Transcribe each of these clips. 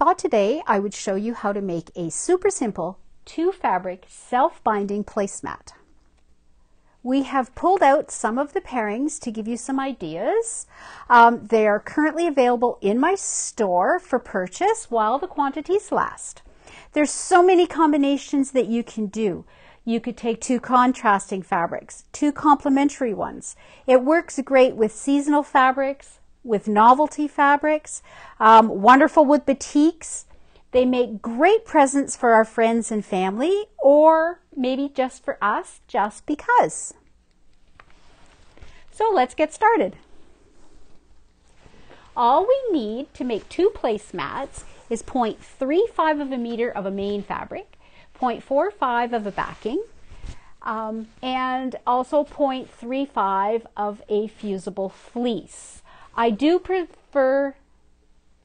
thought today I would show you how to make a super simple 2-fabric self-binding placemat. We have pulled out some of the pairings to give you some ideas. They are currently available in my store for purchase while the quantities last. There's so many combinations that you can do. You could take 2 contrasting fabrics, 2 complementary ones. It works great with seasonal fabrics, with novelty fabrics, wonderful with batiks. They make great presents for our friends and family, or maybe just for us, just because. So let's get started. All we need to make 2 placemats is 0.35 of a meter of a main fabric, 0.45 of a backing, and also 0.35 of a fusible fleece. I do prefer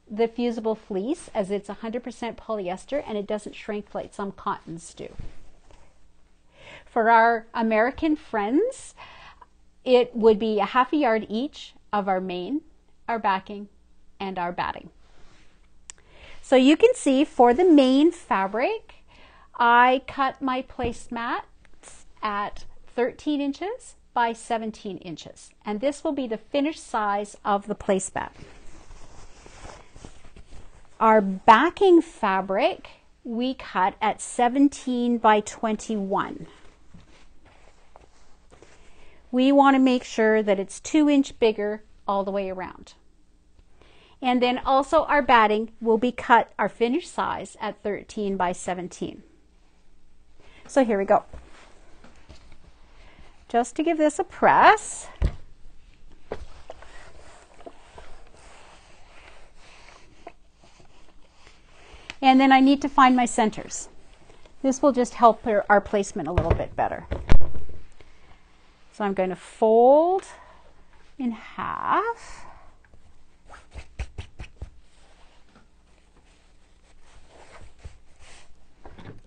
the fusible fleece as it's 100% polyester and it doesn't shrink like some cottons do. For our American friends, it would be a half a yard each of our main, our backing, and our batting. So you can see for the main fabric, I cut my placemats at 13 inches by 17 inches, and this will be the finished size of the placemat. Our backing fabric we cut at 17 by 21. We want to make sure that it's 2 inches bigger all the way around. And then also our batting will be cut our finished size at 13 by 17. So here we go. Just to give this a press. And then I need to find my centers. This will just help our placement a little bit better. So I'm going to fold in half.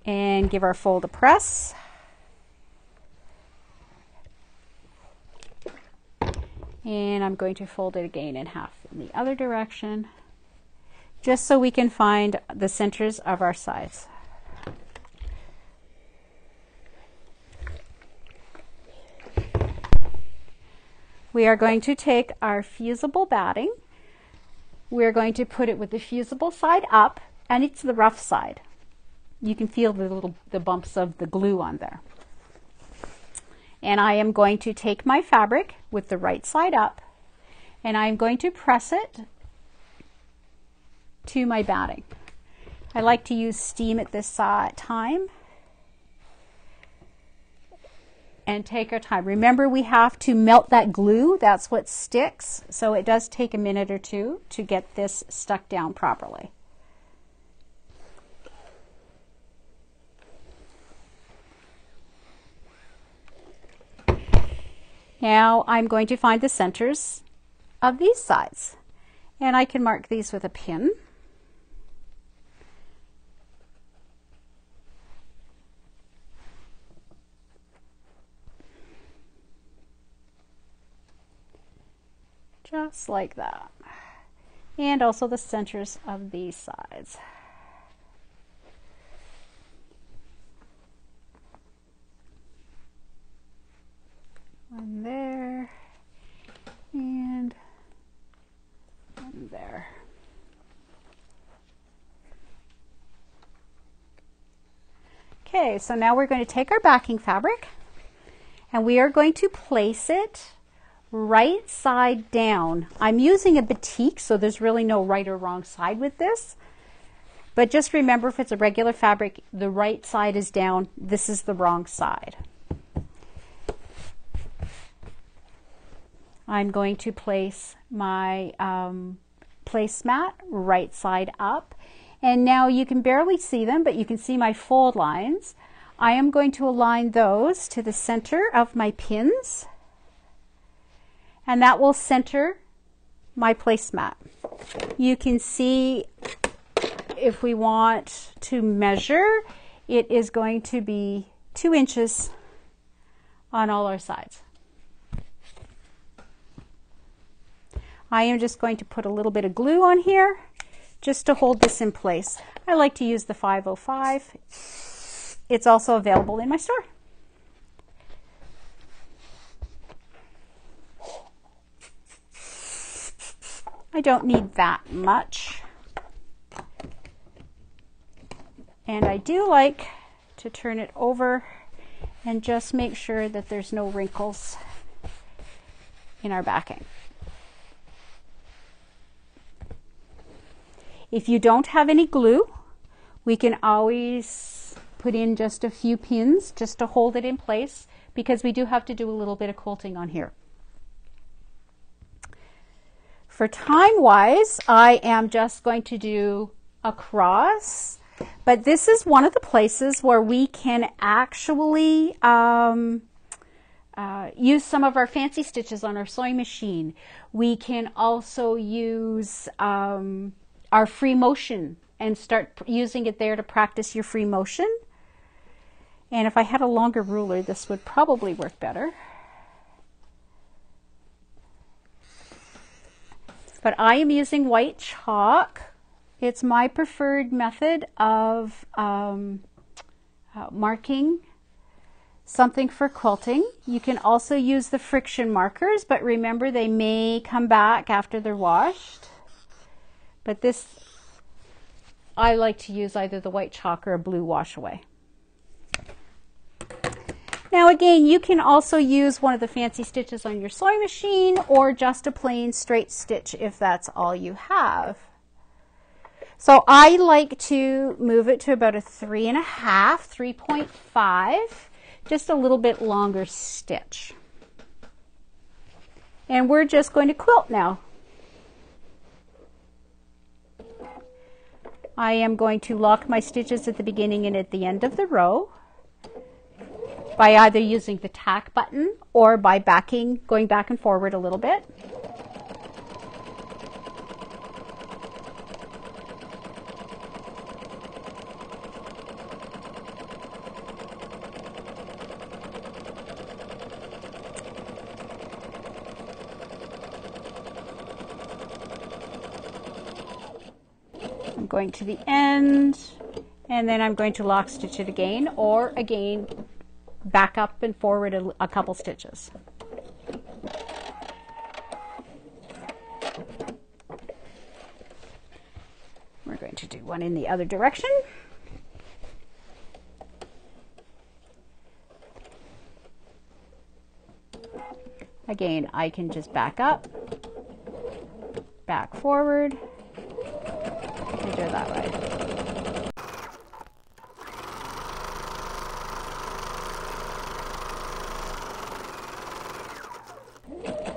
And give our fold a press. And I'm going to fold it again in half in the other direction, just so we can find the centers of our sides. We are going to take our fusible batting. We're going to put it with the fusible side up, and it's the rough side. You can feel the bumps of the glue on there. And I am going to take my fabric with the right side up, and I'm going to press it to my batting. I like to use steam at this time and take our time. Remember, we have to melt that glue. That's what sticks. So it does take a minute or two to get this stuck down properly. Now I'm going to find the centers of these sides, and I can mark these with a pin. Just like that. And also the centers of these sides. One there, and one there. Okay, so now we're going to take our backing fabric, and we are going to place it right side down. I'm using a batik, so there's really no right or wrong side with this. But just remember, if it's a regular fabric, the right side is down. This is the wrong side. I'm going to place my placemat right side up. And now you can barely see them, but you can see my fold lines. I am going to align those to the center of my pins. And that will center my placemat. You can see, if we want to measure, it is going to be 2 inches on all our sides. I am just going to put a little bit of glue on here just to hold this in place. I like to use the 505. It's also available in my store. I don't need that much. And I do like to turn it over and just make sure that there's no wrinkles in our backing. If you don't have any glue, we can always put in just a few pins just to hold it in place, because we do have to do a little bit of quilting on here. For time-wise, I am just going to do a cross, but this is one of the places where we can actually use some of our fancy stitches on our sewing machine. We can also use our free motion and start using it there to practice your free motion. And if I had a longer ruler, this would probably work better. But I am using white chalk. It's my preferred method of marking something for quilting. You can also use the friction markers, but remember they may come back after they're washed. But this, I like to use either the white chalk or a blue wash away. Now again, you can also use one of the fancy stitches on your sewing machine or just a plain straight stitch if that's all you have. So I like to move it to about a 3.5, 3.5, just a little bit longer stitch. And we're just going to quilt now. I am going to lock my stitches at the beginning and at the end of the row, by either using the tack button or by backing, going back and forward a little bit. I'm going to the end, and then I'm going to lock stitch it again, or again, back up and forward a couple stitches. We're going to do one in the other direction. Again, I can just back up, back forward, and do it that way.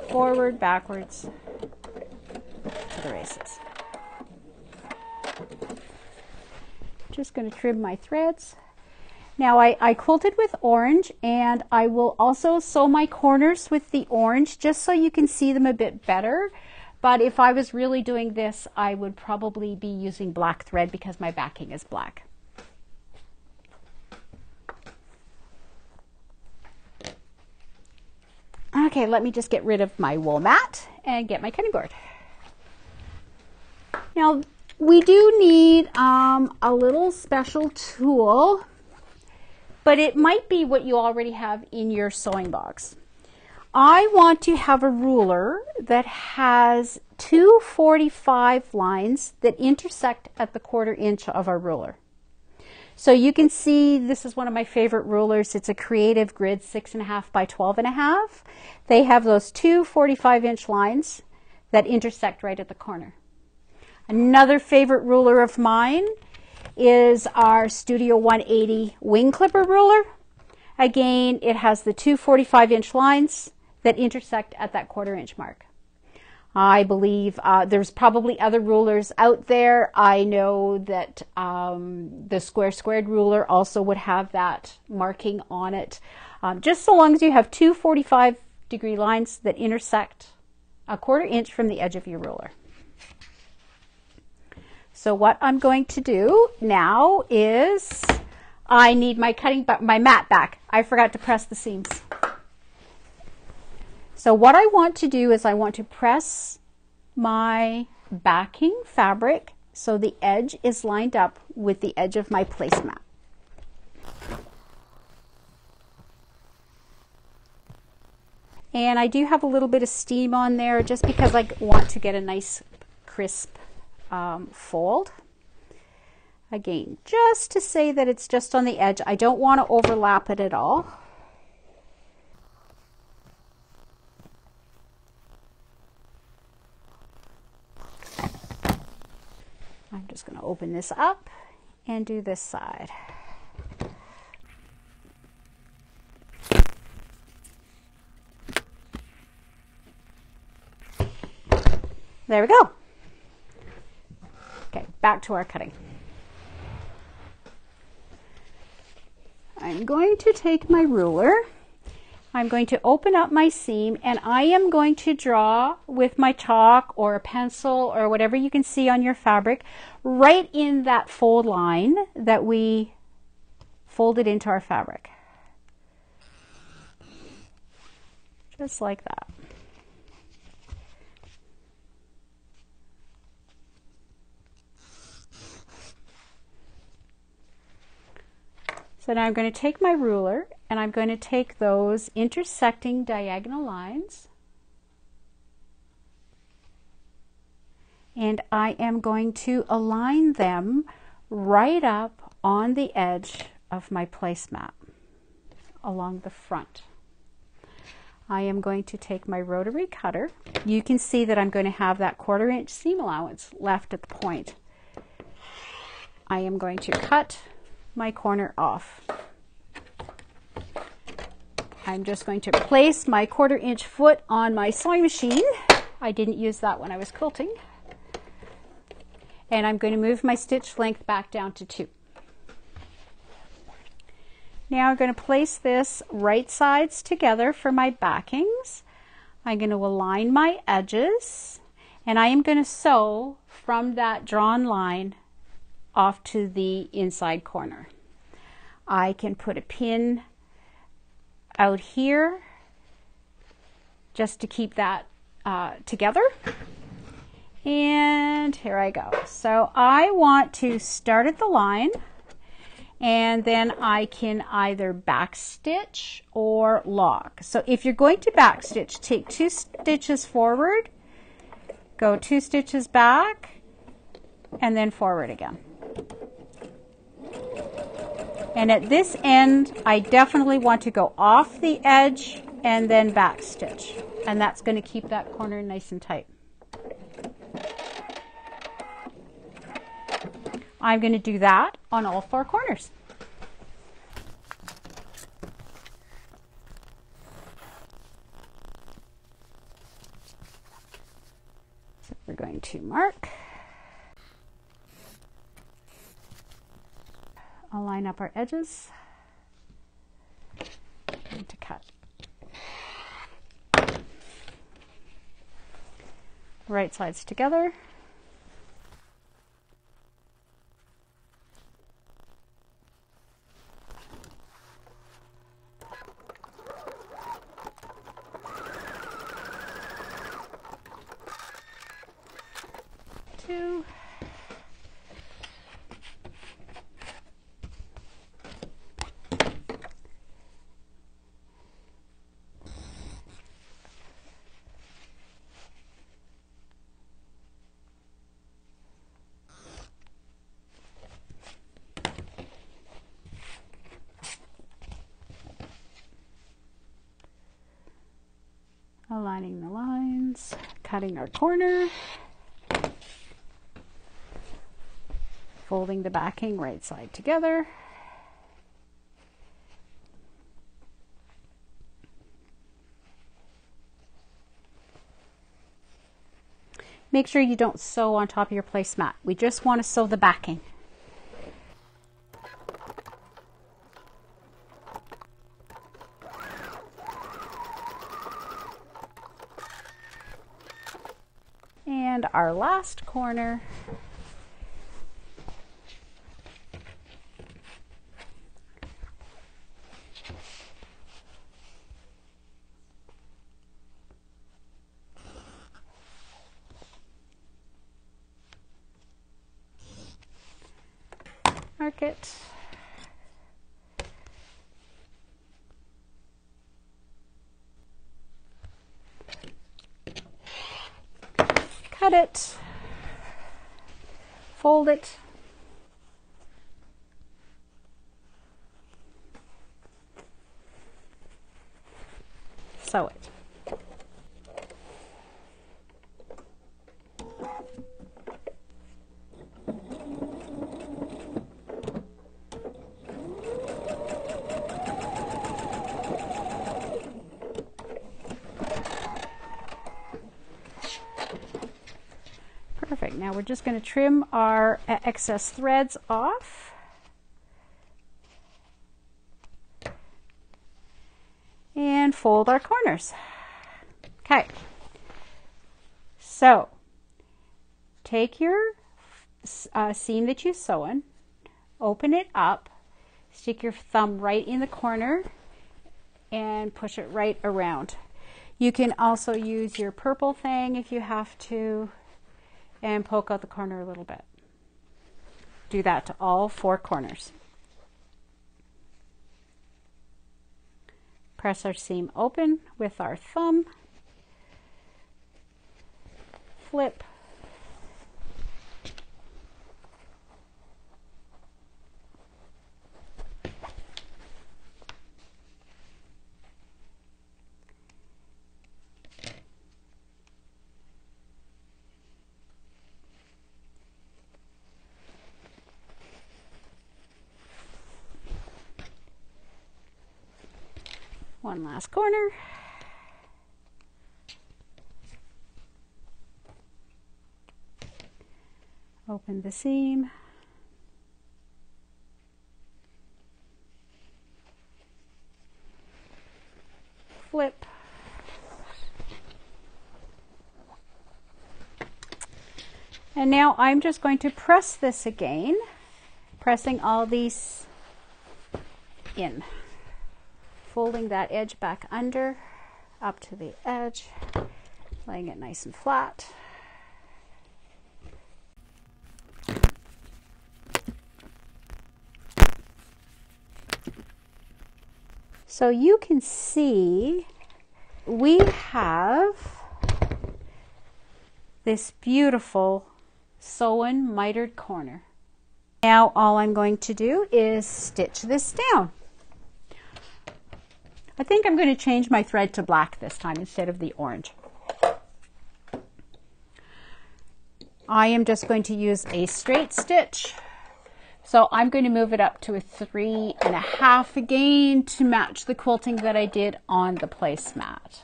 Forward, backwards, to the races. Just going to trim my threads. Now I quilted with orange, and I will also sew my corners with the orange just so you can see them a bit better. But if I was really doing this, I would probably be using black thread because my backing is black. Okay, let me just get rid of my wool mat and get my cutting board. Now, we do need a little special tool, but it might be what you already have in your sewing box. I want to have a ruler that has 245 lines that intersect at the 1/4 inch of our ruler. So you can see this is one of my favorite rulers. It's a Creative Grid 6.5 by 12.5. They have those 2 45-inch lines that intersect right at the corner. Another favorite ruler of mine is our Studio 180 Wing Clipper ruler. Again, it has the 2 45-inch lines that intersect at that 1/4 inch mark. I believe there's probably other rulers out there. I know that the squared ruler also would have that marking on it. Just so long as you have 2 45-degree lines that intersect a 1/4 inch from the edge of your ruler. So what I'm going to do now is I need my mat back. I forgot to press the seams. So what I want to do is I want to press my backing fabric So the edge is lined up with the edge of my placemat. And I do have a little bit of steam on there just because I want to get a nice crisp fold. Again, just to say that it's just on the edge. I don't want to overlap it at all. I'm just going to open this up and do this side. There we go. Okay, back to our cutting. I'm going to take my ruler. I'm going to open up my seam and I am going to draw with my chalk or a pencil or whatever you can see on your fabric right in that fold line that we folded into our fabric. Just like that. So now I'm going to take my ruler and I'm going to take those intersecting diagonal lines and I am going to align them right up on the edge of my placemat along the front. I am going to take my rotary cutter. You can see that I'm going to have that 1/4 inch seam allowance left at the point. I am going to cut my corner off. I'm just going to place my 1/4 inch foot on my sewing machine. I didn't use that when I was quilting. And I'm going to move my stitch length back down to 2. Now I'm going to place this right sides together for my backings. I'm going to align my edges and I am going to sew from that drawn line off to the inside corner. I can put a pin out here just to keep that together. And here I go. So I want to start at the line and then I can either back stitch or lock. So if you're going to back stitch, take 2 stitches forward, go 2 stitches back, and then forward again. And at this end, I definitely want to go off the edge and then back stitch. And that's going to keep that corner nice and tight. I'm going to do that on all 4 corners. So we're going to mark. I'll line up our edges and to cut. Right sides together. Aligning the lines, cutting our corner, folding the backing right side together. Make sure you don't sew on top of your placemat. We just want to sew the backing. And our last corner, it. Cut it, fold it. Sew it. Perfect. Now we're just going to trim our excess threads off. And fold our corners. Okay, so take your seam that you sew in, open it up, stick your thumb right in the corner and push it right around. You can also use your purple thing if you have to and poke out the corner a little bit. Do that to all four corners. Press our seam open with our thumb, flip, one last corner. Open the seam. Flip. And now I'm just going to press this again, pressing all these in. Folding that edge back under, up to the edge, laying it nice and flat. So you can see we have this beautiful sewn mitered corner. Now all I'm going to do is stitch this down. I think I'm going to change my thread to black this time instead of the orange. I am just going to use a straight stitch. So I'm going to move it up to a 3.5 again to match the quilting that I did on the placemat.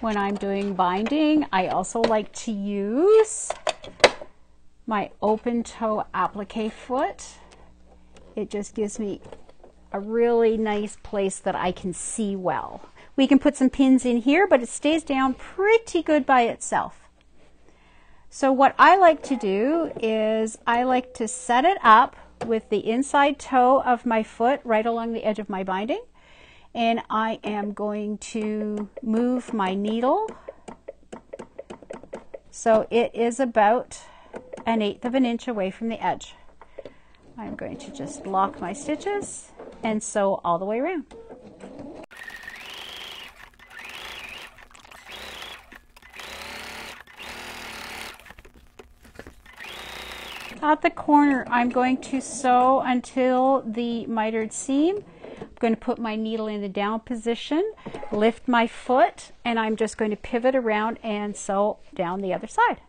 When I'm doing binding, I also like to use my open toe applique foot. It just gives me a really nice place that I can see well. We can put some pins in here, but it stays down pretty good by itself. So what I like to do is I like to set it up with the inside toe of my foot right along the edge of my binding. And I am going to move my needle. So it is about 1/8 of an inch away from the edge. I'm going to just lock my stitches and sew all the way around. At the corner, I'm going to sew until the mitered seam. I'm going to put my needle in the down position, lift my foot, and I'm just going to pivot around and sew down the other side.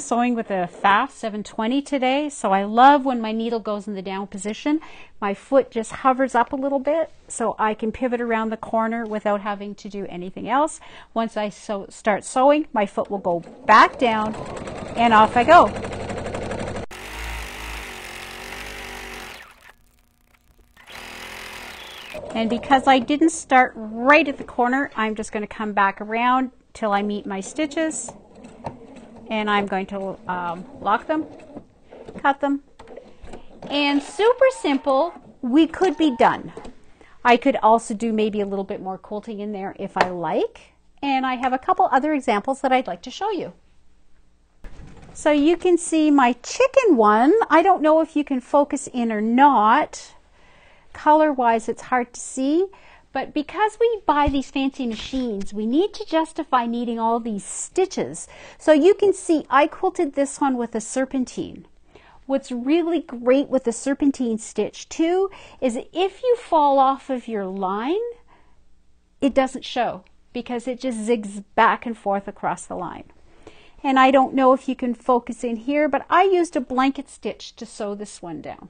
Sewing with a Pfaff 720 today, so I love when my needle goes in the down position. My foot just hovers up a little bit so I can pivot around the corner without having to do anything else. Once I start sewing, my foot will go back down and off I go. And because I didn't start right at the corner, I'm just going to come back around till I meet my stitches. And I'm going to lock them, cut them, and super simple. We could be done. I could also do maybe a little bit more quilting in there if I like, and I have a couple other examples that I'd like to show you. So you can see my chicken one. I don't know if you can focus in or not. Color wise it's hard to see, but because we buy these fancy machines, we need to justify needing all these stitches. So you can see I quilted this one with a serpentine. What's really great with the serpentine stitch too is if you fall off of your line, it doesn't show because it just zigs back and forth across the line. And I don't know if you can focus in here, but I used a blanket stitch to sew this one down.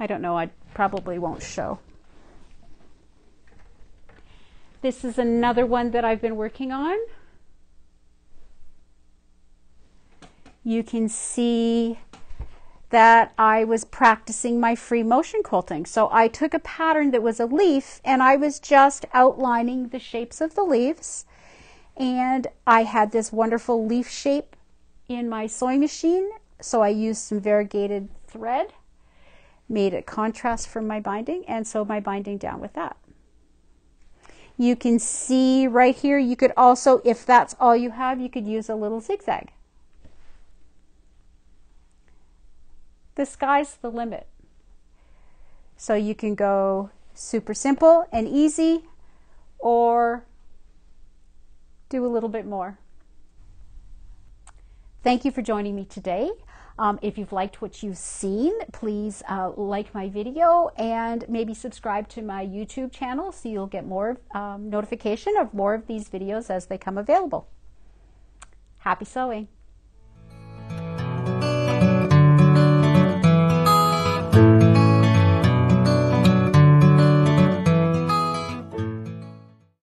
I don't know, I probably won't show. This is another one that I've been working on. You can see that I was practicing my free motion quilting. So I took a pattern that was a leaf and I was just outlining the shapes of the leaves. And I had this wonderful leaf shape in my sewing machine. So I used some variegated thread, made a contrast for my binding, and sewed my binding down with that. You can see right here, you could also, if that's all you have, you could use a little zigzag. The sky's the limit. So you can go super simple and easy or do a little bit more. Thank you for joining me today. If you've liked what you've seen, please like my video and maybe subscribe to my YouTube channel so you'll get more notification of more of these videos as they come available. Happy sewing.